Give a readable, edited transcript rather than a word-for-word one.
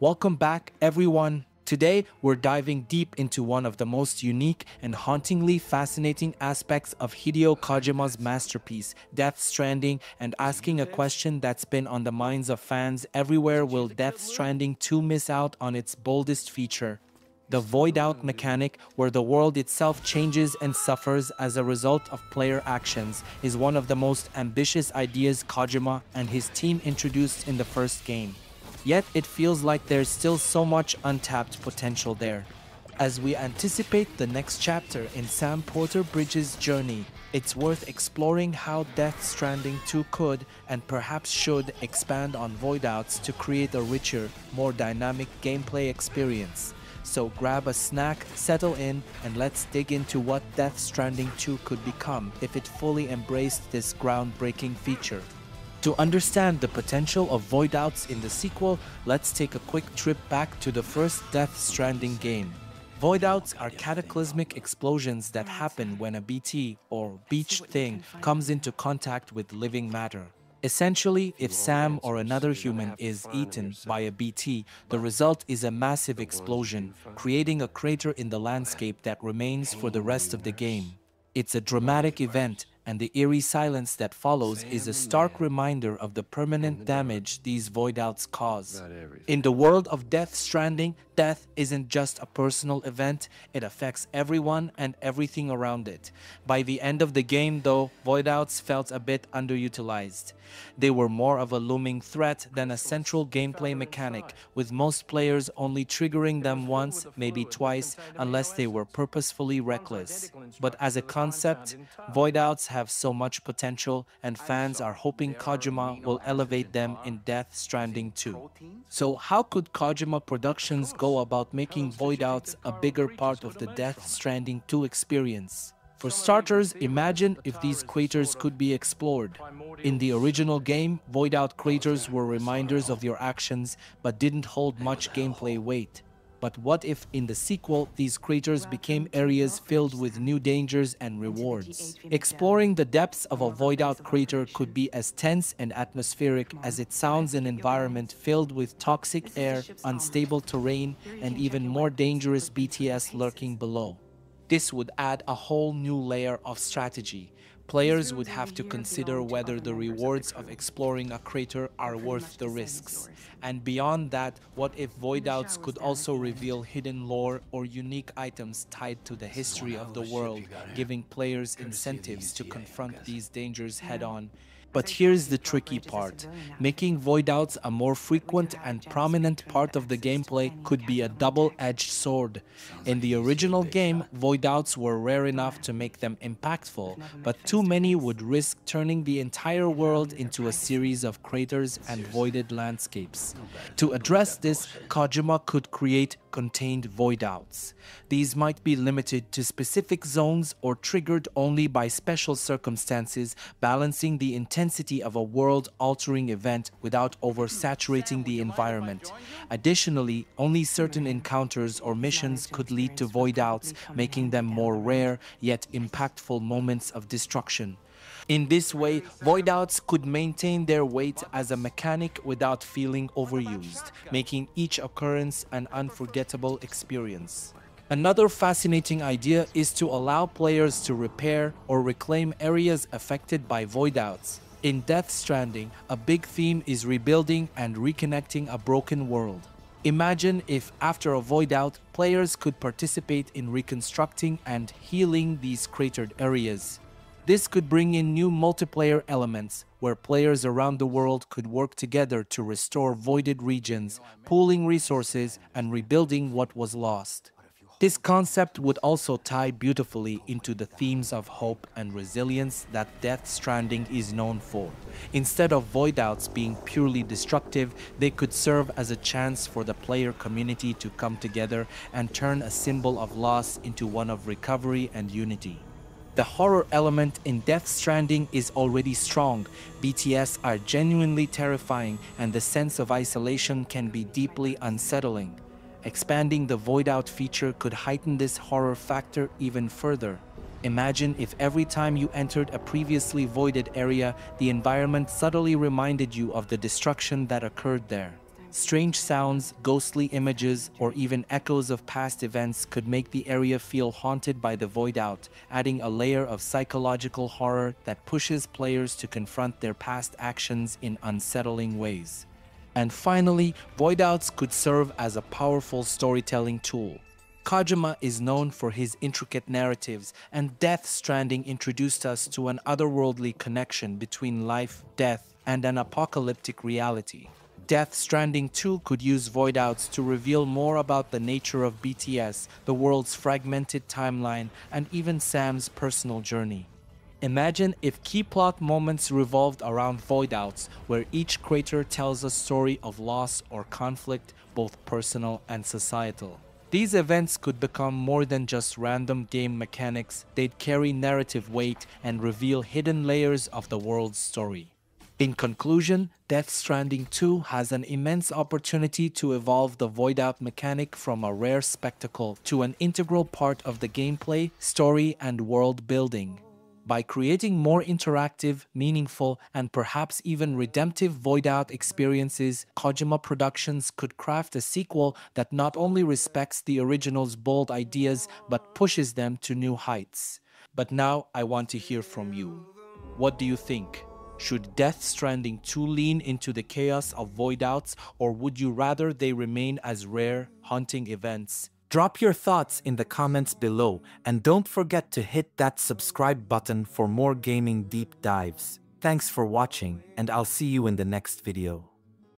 Welcome back, everyone. Today, we're diving deep into one of the most unique and hauntingly fascinating aspects of Hideo Kojima's masterpiece, Death Stranding, and asking a question that's been on the minds of fans everywhere: will Death Stranding 2 miss out on its boldest feature? The voidout mechanic, where the world itself changes and suffers as a result of player actions, is one of the most ambitious ideas Kojima and his team introduced in the first game. Yet it feels like there's still so much untapped potential there. As we anticipate the next chapter in Sam Porter Bridges' journey, it's worth exploring how Death Stranding 2 could, and perhaps should, expand on voidouts to create a richer, more dynamic gameplay experience. So grab a snack, settle in, and let's dig into what Death Stranding 2 could become if it fully embraced this groundbreaking feature. To understand the potential of voidouts in the sequel, let's take a quick trip back to the first Death Stranding game. Voidouts are cataclysmic explosions that happen when a BT, or beached thing, comes into contact with living matter. Essentially, if Sam or another human is eaten by a BT, the result is a massive explosion, creating a crater in the landscape that remains for the rest of the game. It's a dramatic event, and the eerie silence that follows is a stark reminder of the permanent damage these voidouts cause. In the world of Death Stranding, death isn't just a personal event, it affects everyone and everything around it. By the end of the game, though, voidouts felt a bit underutilized. They were more of a looming threat than a central gameplay mechanic, with most players only triggering them once, maybe twice, unless they were purposefully reckless. But as a concept, voidouts have so much potential, and fans are hoping Kojima will elevate them in Death Stranding 2. So how could Kojima Productions go about making voidouts a bigger part of the Death Stranding 2 experience? For starters, imagine if these craters could be explored. In the original game, voidout craters were reminders of your actions, but didn't hold much gameplay weight. But what if in the sequel, these craters became areas filled with new dangers and rewards? Exploring the depths of a voidout crater could be as tense and atmospheric as it sounds, an environment filled with toxic air, unstable terrain, and even more dangerous BTs lurking below. This would add a whole new layer of strategy. Players would have to consider whether the rewards of exploring a crater are worth the risks. And beyond that, what if voidouts could also reveal hidden lore or unique items tied to the history of the world, giving players incentives to confront these dangers head-on? But here's the tricky part. Making voidouts a more frequent and prominent part of the gameplay could be a double-edged sword. In the original game, voidouts were rare enough to make them impactful, but too many would risk turning the entire world into a series of craters and voided landscapes. To address this, Kojima could create contained voidouts. These might be limited to specific zones or triggered only by special circumstances, balancing the intensity of a world-altering event without oversaturating the environment. Additionally, only certain encounters or missions could lead to voidouts, making them more rare yet impactful moments of destruction. In this way, voidouts could maintain their weight as a mechanic without feeling overused, making each occurrence an unforgettable experience. Another fascinating idea is to allow players to repair or reclaim areas affected by voidouts. In Death Stranding, a big theme is rebuilding and reconnecting a broken world. Imagine if, after a voidout, players could participate in reconstructing and healing these cratered areas. This could bring in new multiplayer elements, where players around the world could work together to restore voided regions, pooling resources, and rebuilding what was lost. This concept would also tie beautifully into the themes of hope and resilience that Death Stranding is known for. Instead of voidouts being purely destructive, they could serve as a chance for the player community to come together and turn a symbol of loss into one of recovery and unity. The horror element in Death Stranding is already strong. BTs are genuinely terrifying, and the sense of isolation can be deeply unsettling. Expanding the voidout feature could heighten this horror factor even further. Imagine if every time you entered a previously voided area, the environment subtly reminded you of the destruction that occurred there. Strange sounds, ghostly images, or even echoes of past events could make the area feel haunted by the voidout, adding a layer of psychological horror that pushes players to confront their past actions in unsettling ways. And finally, voidouts could serve as a powerful storytelling tool. Kojima is known for his intricate narratives, and Death Stranding introduced us to an otherworldly connection between life, death, and an apocalyptic reality. Death Stranding 2 could use voidouts to reveal more about the nature of BTS, the world's fragmented timeline, and even Sam's personal journey. Imagine if key plot moments revolved around voidouts, where each crater tells a story of loss or conflict, both personal and societal. These events could become more than just random game mechanics, they'd carry narrative weight and reveal hidden layers of the world's story. In conclusion, Death Stranding 2 has an immense opportunity to evolve the voidout mechanic from a rare spectacle to an integral part of the gameplay, story, and world building. By creating more interactive, meaningful, and perhaps even redemptive voidout experiences, Kojima Productions could craft a sequel that not only respects the original's bold ideas but pushes them to new heights. But now I want to hear from you. What do you think? Should Death Stranding 2 lean into the chaos of voidouts, or would you rather they remain as rare, haunting events? Drop your thoughts in the comments below, and don't forget to hit that subscribe button for more gaming deep dives. Thanks for watching, and I'll see you in the next video.